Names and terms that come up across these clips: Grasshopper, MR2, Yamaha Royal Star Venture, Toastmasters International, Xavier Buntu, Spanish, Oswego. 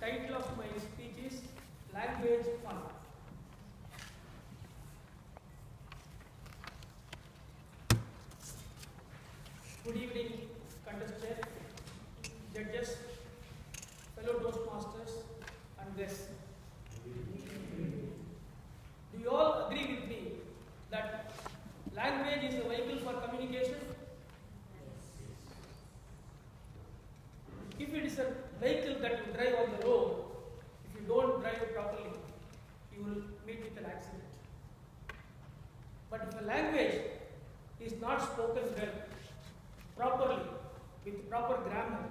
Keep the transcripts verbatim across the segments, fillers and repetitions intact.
Title of my speech is Language Fun. Good evening, contestants, judges, fellow Toastmasters, and guests. Do you all agree with me that language is a vehicle for communication? If it is a vehicle that you drive on the road, if you don't drive it properly, you will meet with an accident. But if a language is not spoken well, properly, with proper grammar,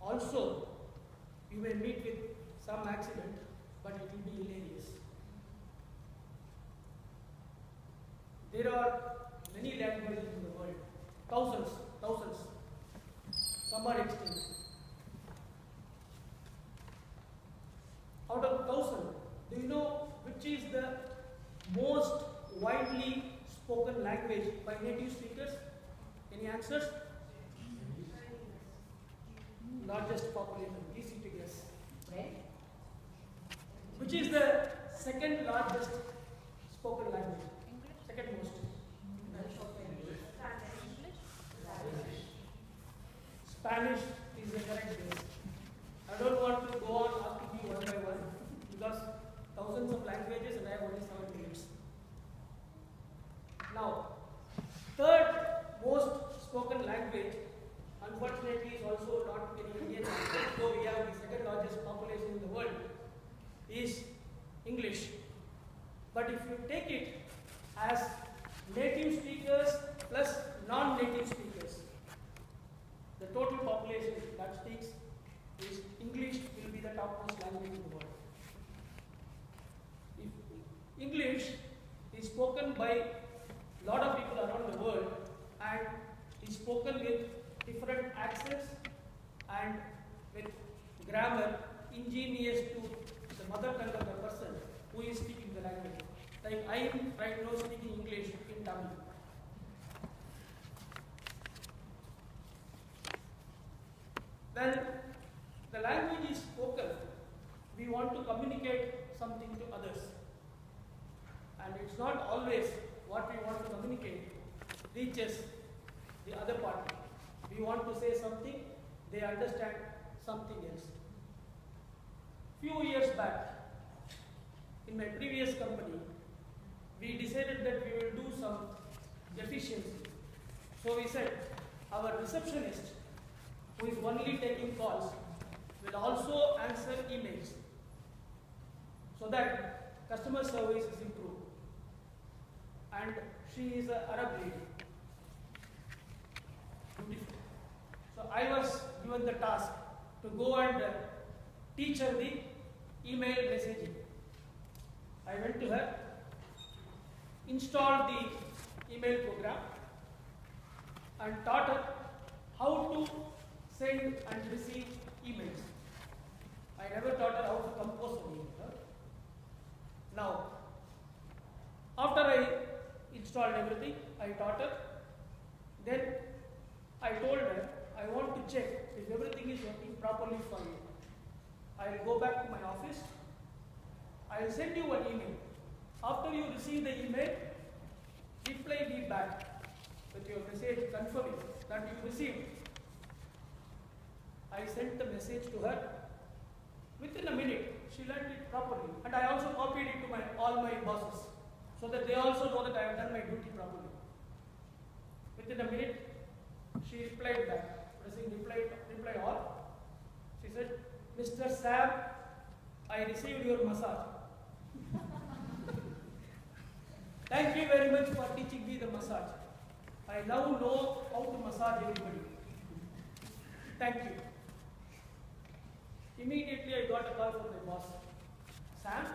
also you may meet with some accident, but it will be hilarious. There are many languages in the world, thousands, thousands. Some are extinct. Out of thousand, do you know which is the most widely spoken language by native speakers? Any answers? Largest population, easy to guess. Right? Which is the second largest spoken language? English. Second most. English. English. Spanish. Spanish is the correct guess. I don't want to go on asking you one by one because thousands of languages and I have only seven minutes. Now, third most spoken language, unfortunately, is also not very Indian language, though we have the second largest population in the world, is English. But if you take it as native speakers plus non-native speakers, the total population that speaks is English will be the topmost language in the world. If English is spoken by a lot of people around the world and is spoken with different accents and with grammar ingenious to the mother tongue of the person who is speaking the language. Like I am right now speaking English in Tamil. When the language is spoken, we want to communicate something to others. And it's not always what we want to communicate reaches the other party. We want to say something, they understand something else. Few years back, in my previous company, we decided that we will do some efficiency. So we said, our receptionist, who is only taking calls, will also answer emails so that customer service is improved. And she is an Arab lady. Beautiful. So I was given the task to go and uh, teach her the email messaging. I went to her, installed the email program, and taught her how to send and receive emails. I never taught her how to compose an email. Huh? Now, after I installed everything, I taught her. Then I told her, I want to check if everything is working properly for you. I'll go back to my office. I'll send you an email. After you receive the email, reply me back with your message confirming that you received. I sent the message to her. Within a minute, she learned it properly, and I also copied it to my, all my bosses, so that they also know that I have done my duty properly. Within a minute, she replied back, pressing reply, reply all. She said, "Mister Sam, I received your massage. Thank you very much for teaching me the massage. I now know how to massage everybody. Thank you." Immediately I got a call from my boss. "Sam,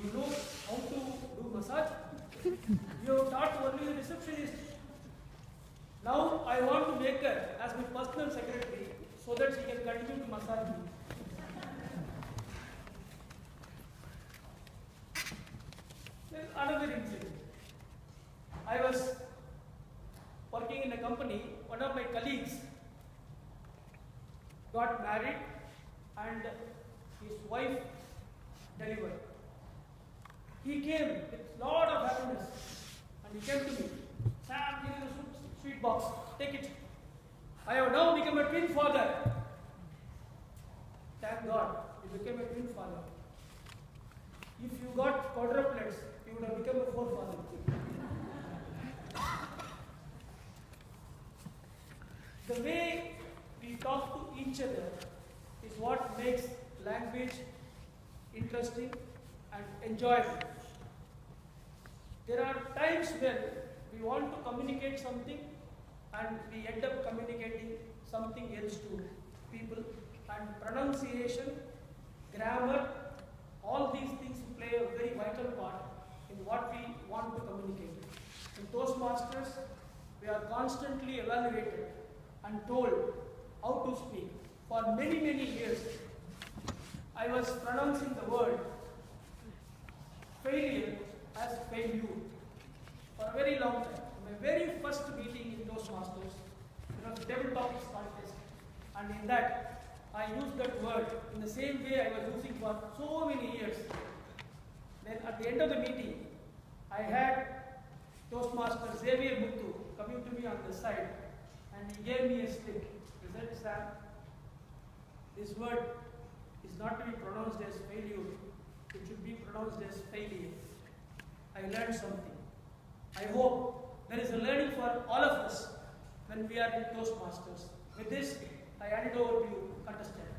you know how to do massage? You have taught only the receptionist. Now I want to make her as my personal secretary so that she can continue to massage me." There is another incident. I was working in a company, one of my colleagues got married and his wife delivered. He came with lot of happiness and he came to me. Sam, give me the sweet box. Take it. I have now become a twin father. Thank God, he became a twin father. If you got quadruplets, you would have become a fourth father. The way we talk to each other is what makes language interesting and enjoyable. There are times when we want to communicate something and we end up communicating something else to people, and pronunciation, grammar, all these things play a very vital part in what we want to communicate. In Toastmasters, we are constantly evaluated and told how to speak. For many, many years, I was pronouncing the word failure as failure for a very long time. In my very first meeting in Toastmasters, it was a devil topics contest, and in that, I used that word in the same way I was using for so many years. Then at the end of the meeting, I had Toastmaster Xavier Buntu coming to me on the side, and he gave me a stick. He said, "Sam, this word is not to be pronounced as failure. It should be pronounced as failure." I learned something. I hope there is a learning for all of us when we are in Toastmasters. With this, I hand it over to you, contestant.